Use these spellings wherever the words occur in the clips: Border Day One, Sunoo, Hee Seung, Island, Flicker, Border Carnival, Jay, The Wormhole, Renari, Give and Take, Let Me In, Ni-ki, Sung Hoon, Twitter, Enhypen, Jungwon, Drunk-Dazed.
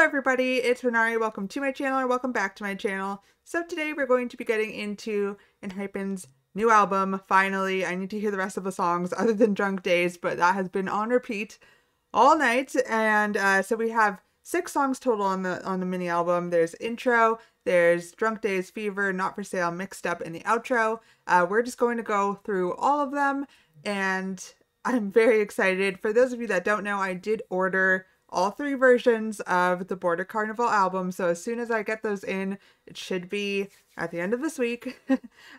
Hello everybody, it's Renari. Welcome to my channel, or welcome back to my channel. So today we're going to be getting into Enhypen's new album, finally. I need to hear the rest of the songs other than Drunk-Dazed, but that has been on repeat all night. And so we have 6 songs total on the mini album. There's intro, there's Drunk-Dazed, Fever, Not For Sale, Mixed Up, in the outro. We're just going to go through all of them, and I'm very excited. For those of you that don't know, I did order all 3 versions of the Border Carnival album, so as soon as I get those in, it should be at the end of this week.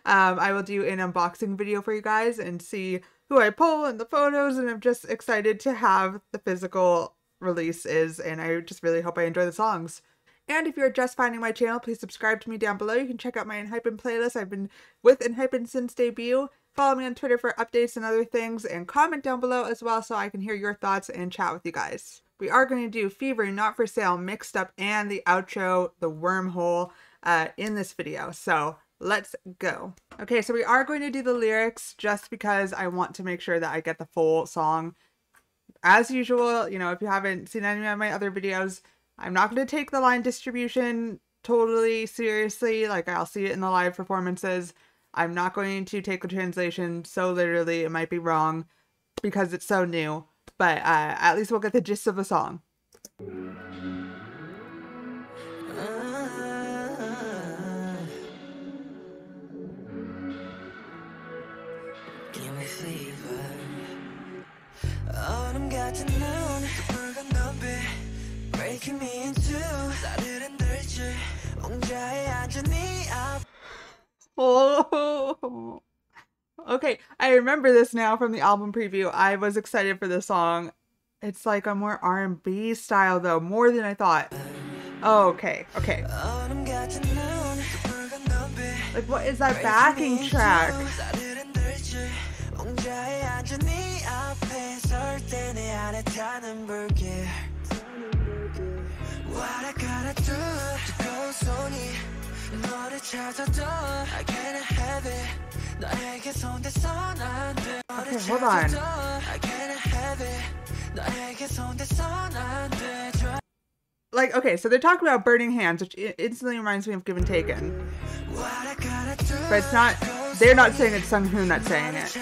I will do an unboxing video for you guys and see who I pull and the photos, and I'm just excited to have the physical releases, and I just really hope I enjoy the songs. And if you're just finding my channel, please subscribe to me down below. You can check out my Enhypen playlist. I've been with Enhypen since debut. Follow me on Twitter for updates and other things, and comment down below as well so I can hear your thoughts and chat with you guys. We are going to do Fever, Not For Sale, Mixed Up, and the outro, The Wormhole, in this video. So let's go. Okay, so we are going to do the lyrics just because I want to make sure that I get the full song. As usual, you know, if you haven't seen any of my other videos, I'm not going to take the line distribution totally seriously. Like, I'll see it in the live performances. I'm not going to take the translation so literally. It might be wrong because it's so new. But at least we'll get the gist of the song. Give me fever. Autumn got to noon. We're gonna be breaking me in two. Oh. Okay, I remember this now from the album preview. I was excited for this song. It's like a more R&B style though, more than I thought. Oh, okay, okay. Like, what is that backing track? Okay, hold on. Like, okay, so they're talking about burning hands, which instantly reminds me of Give and Take. But it's not, they're not saying it's Sung Hoon that's saying it.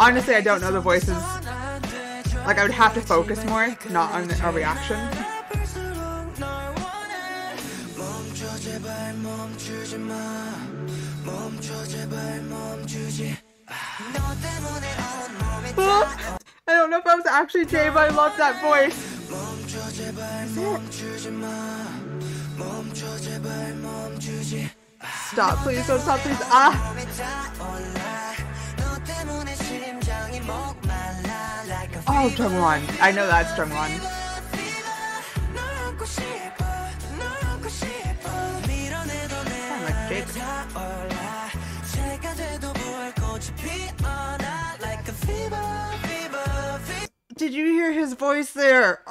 Honestly, I don't know the voices. Like, I would have to focus more, not on a reaction. I don't know if that was actually Jay, but I love that voice. Stop, please, don't stop, please. Ah! Oh, Jungwon. I know that's Jungwon. Did you hear his voice there?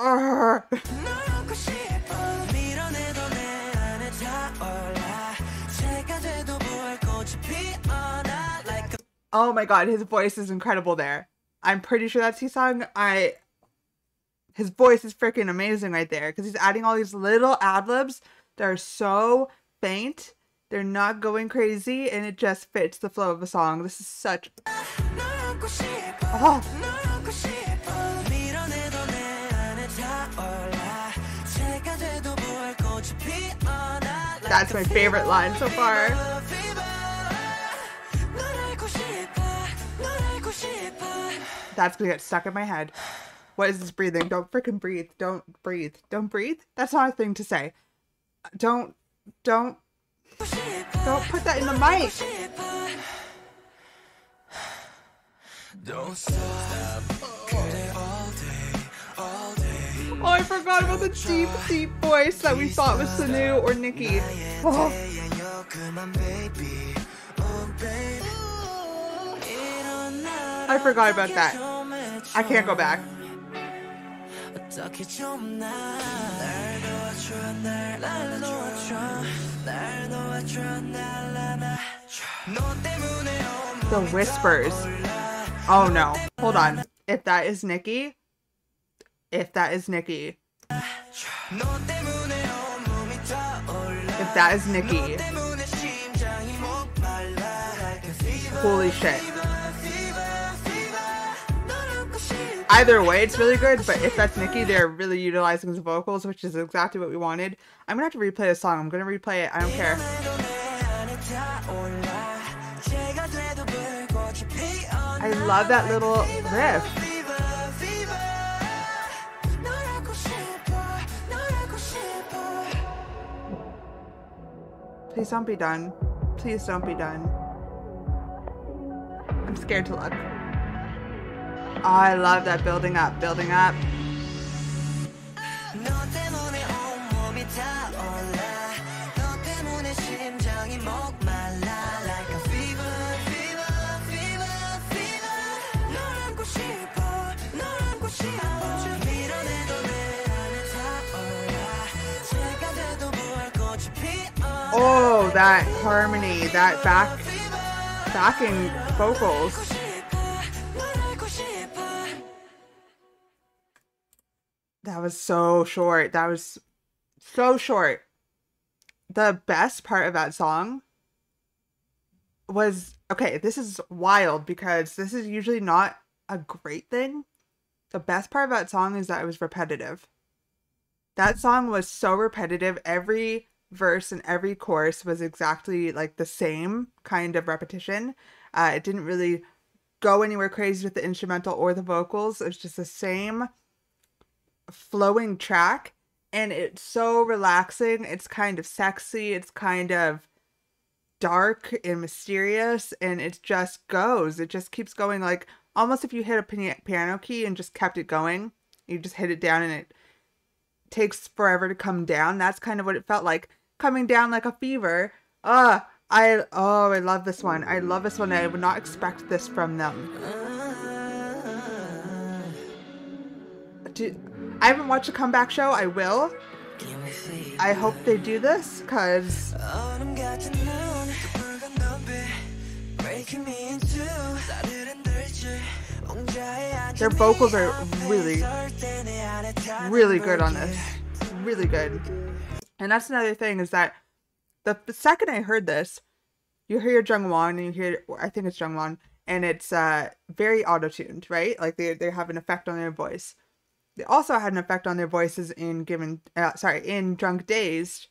Oh my god, his voice is incredible there. I'm pretty sure that's Hee Seung. His voice is freaking amazing right there, because he's adding all these little ad-libs that are so faint. They're not going crazy, and it just fits the flow of the song. This is such... Oh. That's my favorite line so far. That's gonna get stuck in my head. What is this breathing? Don't freaking breathe. Don't breathe. Don't breathe? That's not a thing to say. Don't put that in the mic. Don't stop. Oh, I forgot about the deep voice that we thought was Sunoo or Ni-ki. Oh. I forgot about that. I can't go back. The whispers. Oh no. Hold on. If that is Ni-ki, If that is Ni-ki. Holy shit. Either way, it's really good, but if that's Ni-ki, they're really utilizing the vocals, which is exactly what we wanted. I'm gonna have to replay the song. I'm gonna replay it. I don't care. I love that little riff. Please don't be done. Please don't be done. I'm scared to look. Oh, I love that building up, building up. Oh, that harmony, that backing vocals. That was so short. That was so short. The best part of that song was, okay, this is wild because this is usually not a great thing. The best part of that song is that it was repetitive. That song was so repetitive. Every verse and every chorus was exactly like the same kind of repetition. It didn't really go anywhere crazy with the instrumental or the vocals. It was just the same flowing track, and it's so relaxing. It's kind of sexy. It's kind of dark and mysterious, and it just goes. It just keeps going, like almost if you hit a piano key and just kept it going. You just hit it down and it takes forever to come down. That's kind of what it felt like, coming down like a fever. I love this one. I love this one. I would not expect this from them. I haven't watched a comeback show. I will. I hope they do this because their vocals are really, really good on this. Really good. And that's another thing, is that the second I heard this, you hear Jungwon and you hear, I think it's Jungwon, and it's very auto-tuned, right? Like they have an effect on their voice. They also had an effect on their voices in Drunk-Dazed,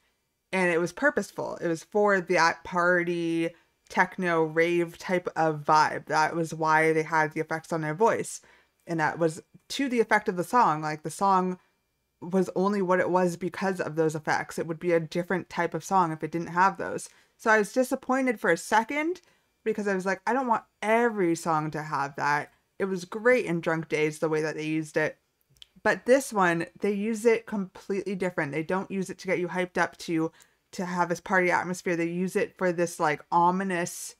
and it was purposeful. It was for that party techno rave type of vibe. That was why they had the effects on their voice, and that was to the effect of the song. Like the song was only what it was because of those effects. It would be a different type of song if it didn't have those. So I was disappointed for a second because I was like, I don't want every song to have that. It was great in Drunk-Dazed the way that they used it, but this one, they use it completely different. They don't use it to get you hyped up to have this party atmosphere. They use it for this like ominous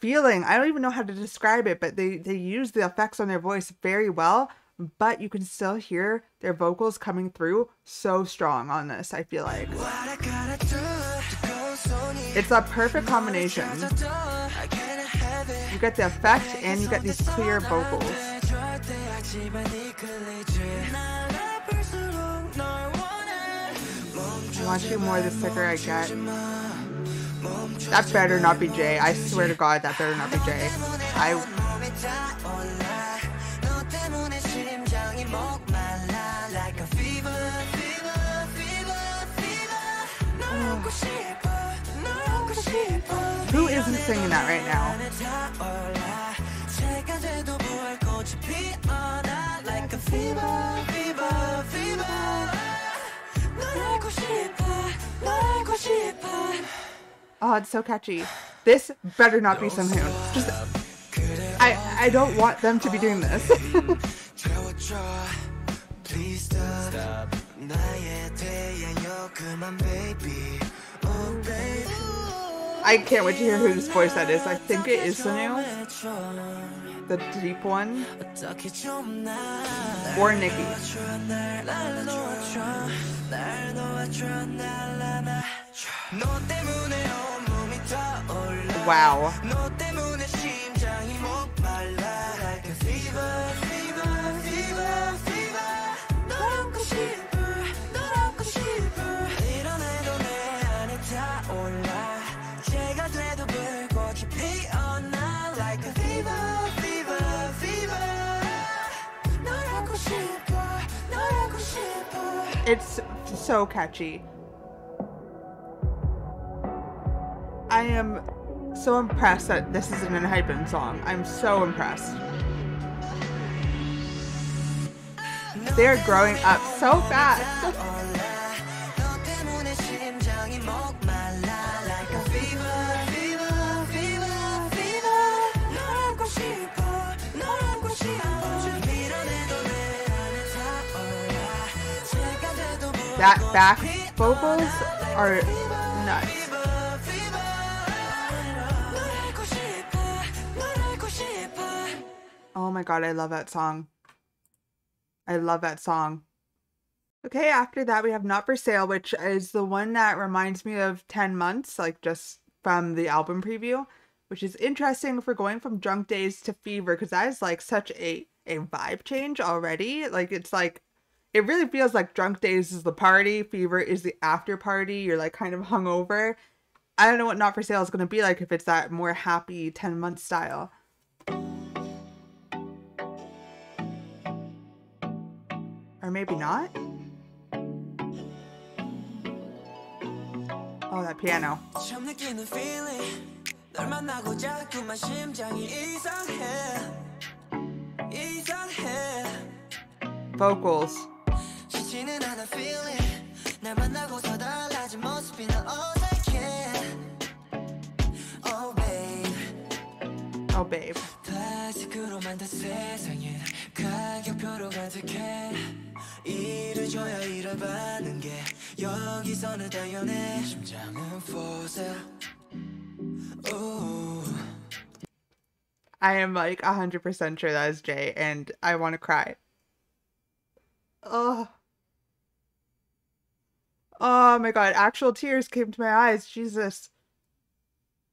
feeling. I don't even know how to describe it, but they use the effects on their voice very well, but you can still hear their vocals coming through so strong on this, I feel like. It's a perfect combination. You get the effect and you get these clear vocals. I want you more the sicker I get. That better not be Jay. I swear to God, that better not be Jay. Who isn't singing that right now? Like a fever. Oh, it's so catchy. This better not be Sung Hoon. Just, I don't want them to be doing this. I can't wait to hear whose voice that is. I think it is Sunoo, the deep one, or Ni-ki. Wow. It's so catchy. I am so impressed that this is an Enhypen song. I'm so impressed. They are growing up so fast. That back vocals are nuts. Oh my god, I love that song. I love that song. Okay, after that we have Not For Sale, which is the one that reminds me of 10 Months, like just from the album preview, which is interesting for going from Drunk-Dazed to Fever, because that is like such a vibe change already. Like it's like, it really feels like Drunk-Dazed is the party, Fever is the after party, you're like kind of hungover. I don't know what Not For Sale is going to be like if it's that more happy 10 Month style. Or maybe not? Oh, that piano. Vocals. Oh, babe. I am like 100% sure that is Jay, and I want to cry. Oh. Oh my god, actual tears came to my eyes. Jesus.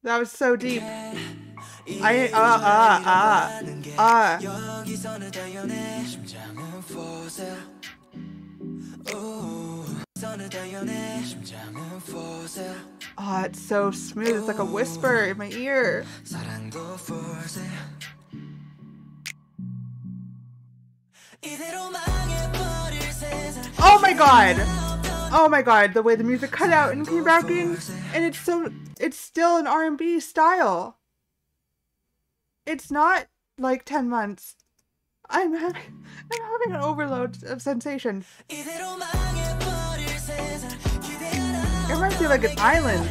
That was so deep. Oh, it's so smooth. It's like a whisper in my ear. Oh my god! Oh my god, the way the music cut out and came back in, and it's so, it's still an R&B style. It's not like 10 months. I'm having an overload of sensation. It reminds me like an Island.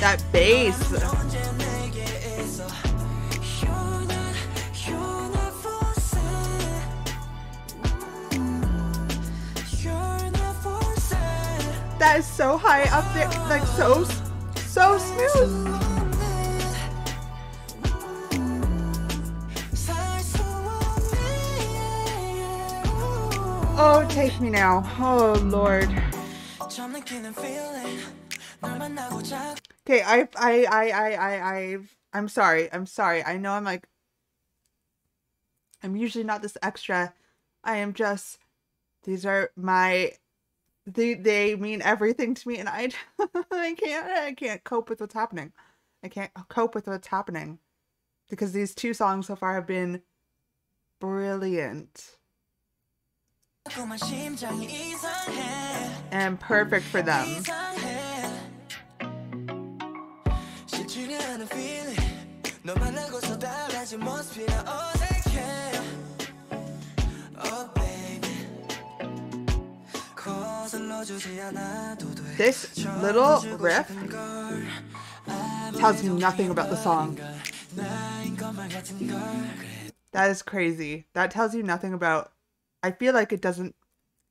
That bass. That is so high up there, like so smooth. Oh, take me now. Oh, Lord. Okay, I'm sorry. I'm sorry. I know I'm like, I'm usually not this extra. I am just, these are my, they mean everything to me, and I can't cope with what's happening. I can't cope with what's happening, because these two songs so far have been brilliant and perfect for them. This little riff tells you nothing about the song. That is crazy. That tells you nothing about... I feel like it doesn't...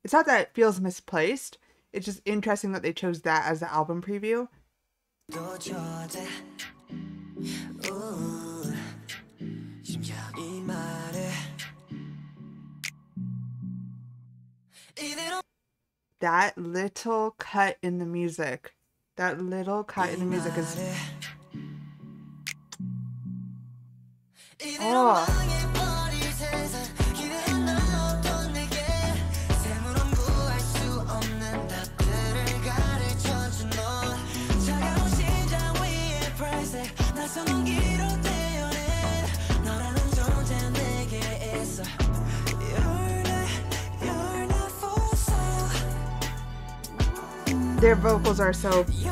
It's not that it feels misplaced. It's just interesting that they chose that as the album preview. That little cut in the music, that little cut in the music is... Oh. Their vocals are so good. You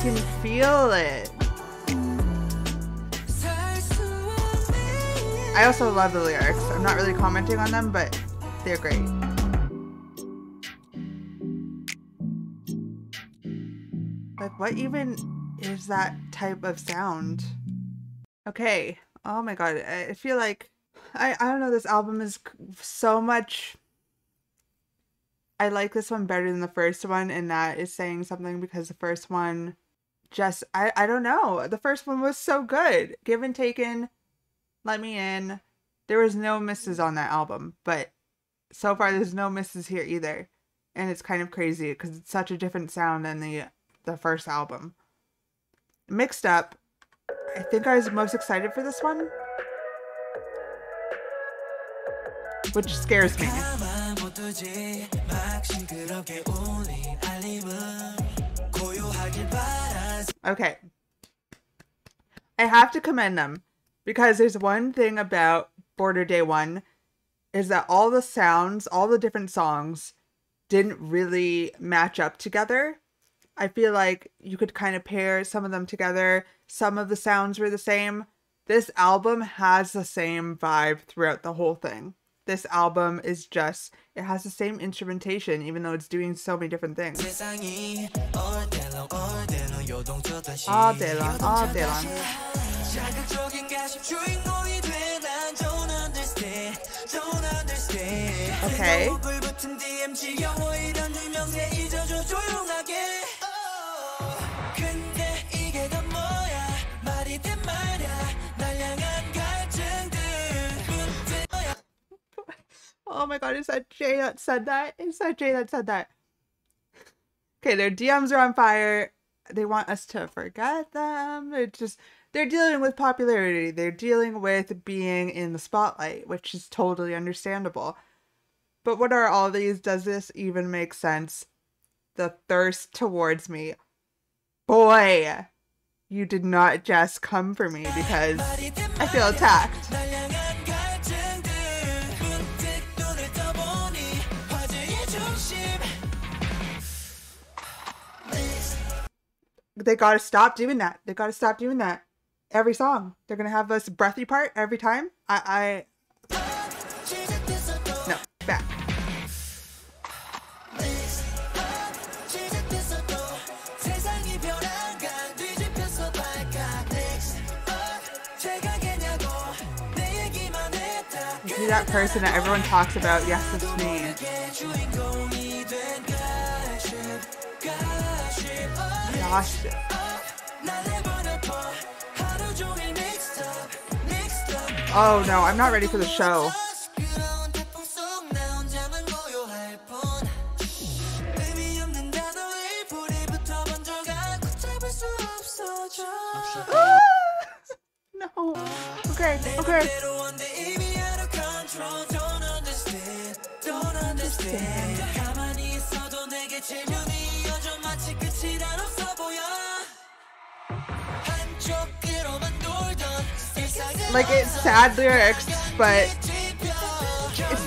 can feel it. I also love the lyrics. I'm not really commenting on them, but they're great. Like, what even is that type of sound? Okay. Oh my god. I feel like I don't know, this album is so much. I like this one better than the first one, and that is saying something, because the first one just, I don't know, the first one was so good. Give and Take, Let Me In, there was no misses on that album, but so far there's no misses here either, and it's kind of crazy because it's such a different sound than the first album. Mixed Up, I think I was most excited for this one, which scares me. Okay. I have to commend them, because there's one thing about Border Day One is that all the sounds, all the different songs didn't really match up together. I feel like you could kind of pair some of them together. Some of the sounds were the same. This album has the same vibe throughout the whole thing. This album is just, it has the same instrumentation, even though it's doing so many different things. All day long, all day long. Okay. Oh my god, is that Jay that said that? Is that Jay that said that? Okay, their DMs are on fire. They want us to forget them. They're dealing with popularity. They're dealing with being in the spotlight, which is totally understandable. But what are all these? Does this even make sense? The thirst towards me. Boy, you did not just come for me, because I feel attacked. They gotta stop doing that. They gotta stop doing that. Every song, they're gonna have this breathy part every time. No, back. Be that person that everyone talks about. Yes, it's me. Gosh. Oh no, I'm not ready for the show. No. Okay, okay. Don't understand. Like, it's sad lyrics, but it's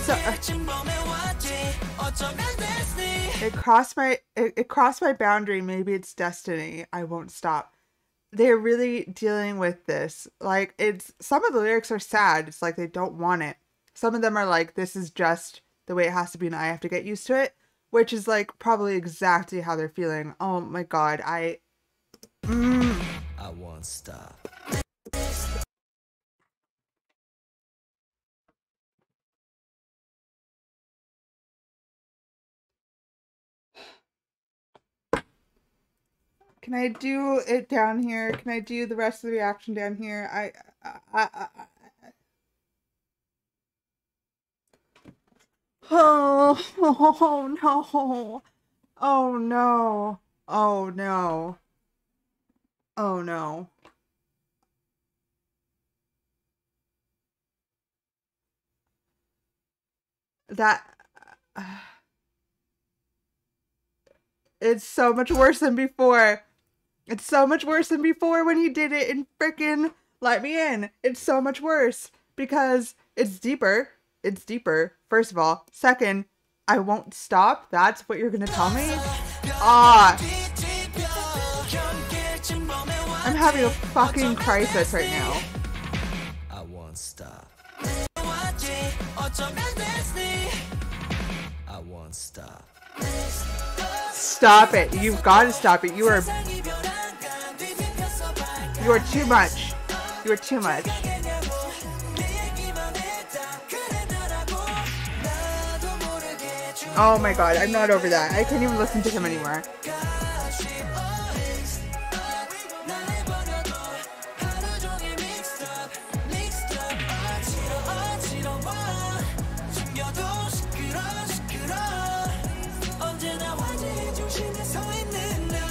so, it crossed my boundary. Maybe it's destiny. I won't stop. They're really dealing with this. Like, it's, some of the lyrics are sad. It's like they don't want it. Some of them are like, this is just the way it has to be, and I have to get used to it, which is like probably exactly how they're feeling. Oh my god, I won't stop. Can I do it down here? Can I do the rest of the reaction down here? Oh no. Oh no. Oh no. Oh no. That... it's so much worse than before. It's so much worse than before when he did it in frickin' Let Me In. It's so much worse because it's deeper. It's deeper, first of all. Second, I won't stop. That's what you're gonna tell me? Ah! I'm having a fucking crisis right now. I won't stop. I won't stop. Stop it. You've got to stop it. You are too much. You are too much. Oh my god, I'm not over that. I can't even listen to him anymore.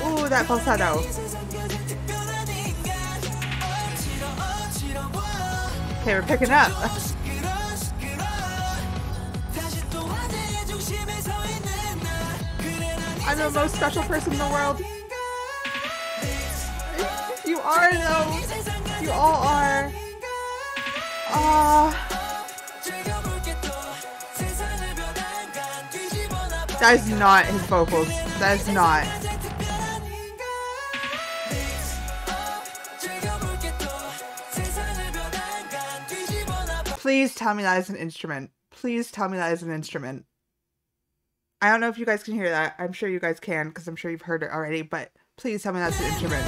Ooh, that falsetto. Okay, we're picking up. I'm the most special person in the world. You are, though. You all are. That is not his vocals. That is not. Please tell me that is an instrument. Please tell me that is an instrument. I don't know if you guys can hear that. I'm sure you guys can because I'm sure you've heard it already, but please tell me that's an instrument.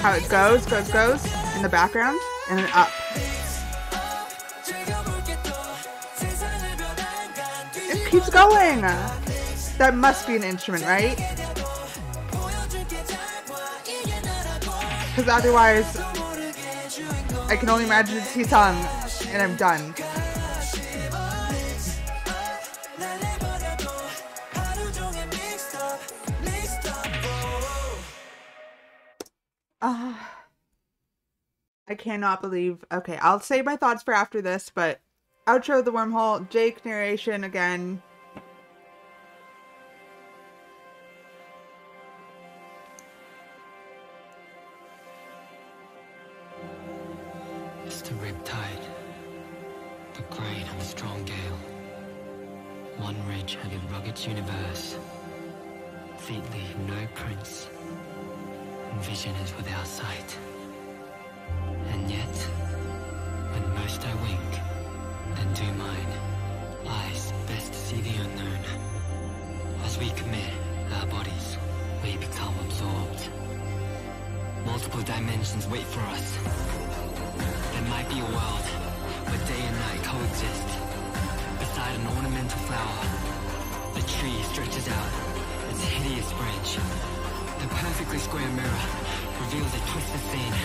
How it goes, goes, goes in the background and then up. It keeps going. That must be an instrument, right? Because otherwise, I can only imagine it's Hee Seung. And I'm done. I cannot believe. Okay, I'll save my thoughts for after this, but outro of The Wormhole, Jake narration again. It's the riptide. The grain of a strong gale. One ridge of a rugged universe. Feet leave no prints. And vision is without sight. And yet, when most I wink, and do mine, eyes best see the unknown. As we commit our bodies, we become absorbed. Multiple dimensions wait for us. There might be a world where day and night coexist. Beside an ornamental flower, the tree stretches out its hideous branch. The perfectly square mirror reveals a twisted scene.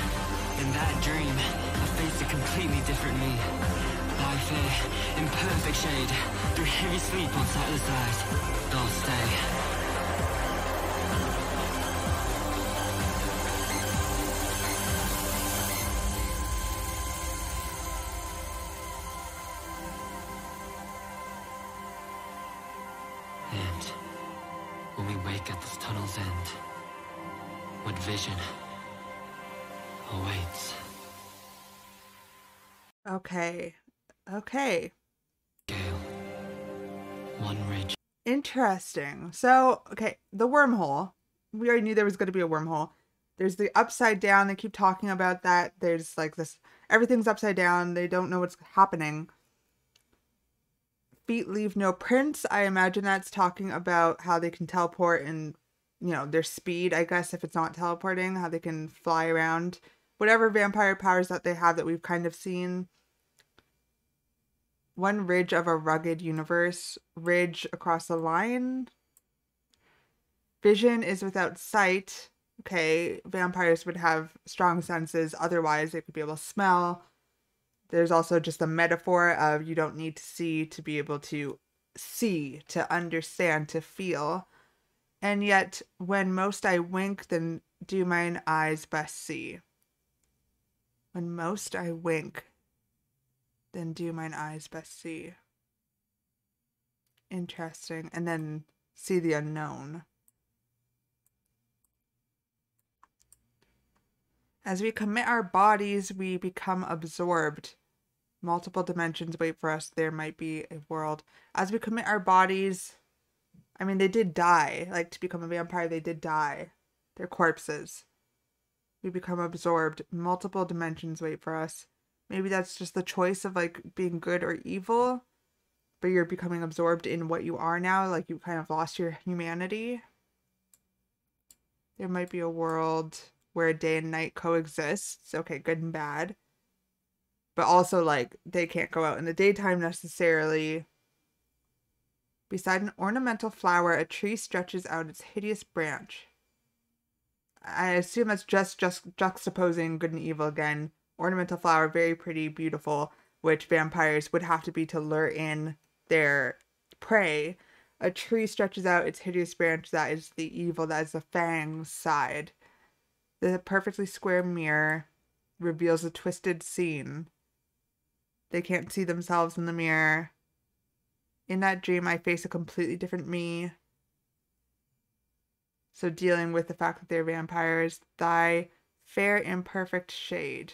In that dream, I faced a completely different me. Life here, in perfect shade, through heavy sleep on sightless eyes. They'll stay. Okay. One ridge. Interesting. So, okay, the wormhole. We already knew there was going to be a wormhole. There's the upside down. They keep talking about that. There's like this. Everything's upside down. They don't know what's happening. Feet leave no prints. I imagine that's talking about how they can teleport and, you know, their speed, I guess, if it's not teleporting, how they can fly around. Whatever vampire powers that they have that we've kind of seen. One ridge of a rugged universe. Ridge across the line. Vision is without sight. Okay, vampires would have strong senses. Otherwise, they could be able to smell. There's also just a metaphor of you don't need to see to be able to see, to understand, to feel. And yet, when most I wink, then do mine eyes best see. When most I wink, then do mine eyes best see. Interesting. And then see the unknown. As we commit our bodies, we become absorbed. multiple dimensions wait for us. There might be a world. As we commit our bodies, I mean, they did die. Like, to become a vampire, they did die. They're corpses. We become absorbed. Multiple dimensions wait for us. Maybe that's just the choice of, like, being good or evil. But you're becoming absorbed in what you are now. Like, you kind of lost your humanity. There might be a world where day and night coexists. Okay, good and bad. But also, like, they can't go out in the daytime necessarily. Beside an ornamental flower, a tree stretches out its hideous branch. I assume that's just juxtaposing good and evil again. Ornamental flower, very pretty, beautiful, which vampires would have to be to lure in their prey. A tree stretches out its hideous branch. That is the evil. That is the fang's side. The perfectly square mirror reveals a twisted scene. They can't see themselves in the mirror. In that dream, I face a completely different me. So dealing with the fact that they're vampires. Thy fair imperfect shade.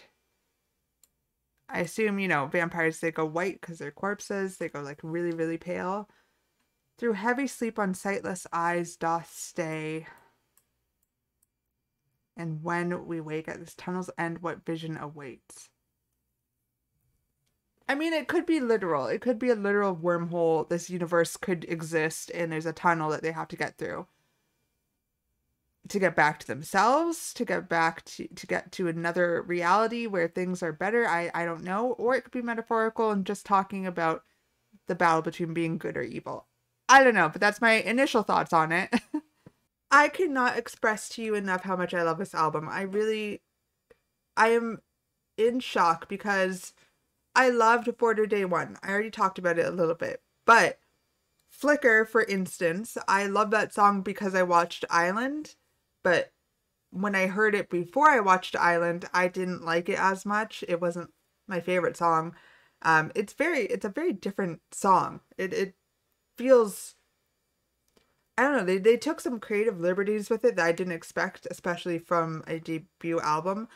I assume, you know, vampires, they go white because they're corpses. They go, like, really, really pale. Through heavy sleep on sightless eyes doth stay. And when we wake at this tunnel's end, what vision awaits? I mean, it could be literal. It could be a literal wormhole. This universe could exist, and there's a tunnel that they have to get through. To get back to themselves, to get back to get to another reality where things are better, I don't know. Or it could be metaphorical and just talking about the battle between being good or evil. I don't know, but that's my initial thoughts on it. I cannot express to you enough how much I love this album. I am in shock because I loved Border Day One. I already talked about it a little bit, but Flicker, for instance, I love that song because I watched Island, but when I heard it before I watched Island, I didn't like it as much. It wasn't my favorite song. It's a very different song. It feels, I don't know, they took some creative liberties with it that I didn't expect, especially from a debut album.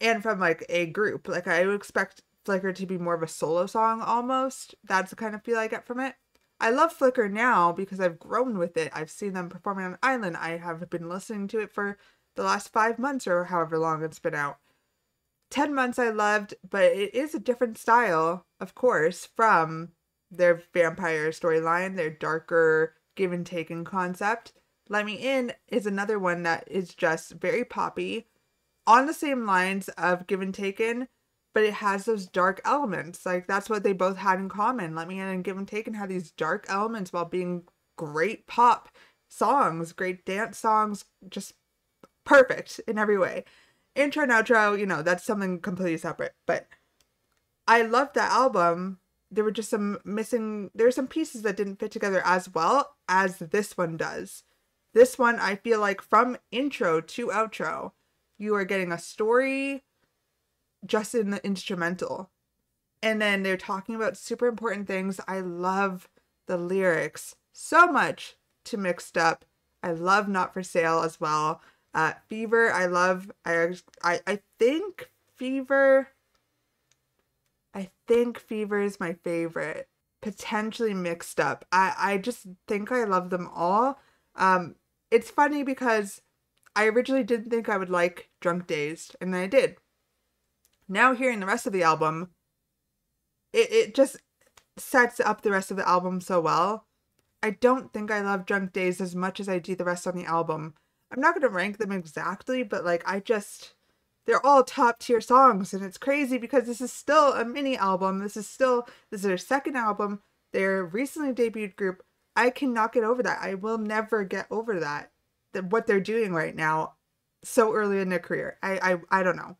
And from, like, a group. Like, I would expect Flicker to be more of a solo song, almost. That's the kind of feel I get from it. I love Flicker now because I've grown with it. I've seen them performing on Island. I have been listening to it for the last 5 months or however long it's been out. 10 months I loved, but it is a different style, of course, from their vampire storyline, their darker give and take concept. Let Me In is another one that is just very poppy, on the same lines of Give and Take, but it has those dark elements. Like, that's what they both had in common. Let Me In and Give and Take had these dark elements while being great pop songs, great dance songs, just perfect in every way. Intro and outro, you know, that's something completely separate, but I loved that album. There were just some missing, there were some pieces that didn't fit together as well as this one does. This one, I feel like from intro to outro, you are getting a story just in the instrumental. And then they're talking about super important things. I love the lyrics so much to Mixed Up. I love Not For Sale as well. Fever, I love. I think Fever. I think Fever is my favorite. Potentially Mixed Up. I just think I love them all. It's funny because I originally didn't think I would like Drunk-Dazed, and then I did. Now hearing the rest of the album, it just sets up the rest of the album so well. I don't think I love Drunk-Dazed as much as I do the rest on the album. I'm not going to rank them exactly, but, like, they're all top tier songs, and it's crazy because this is still a mini album. This is their second album. Their recently debuted group. I cannot get over that. I will never get over that. What they're doing right now so early in their career. I don't know.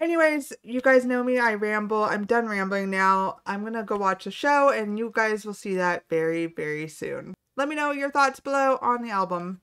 Anyways, you guys know me. I ramble. I'm done rambling now. I'm gonna go watch the show, and you guys will see that very, very soon. Let me know your thoughts below on the album.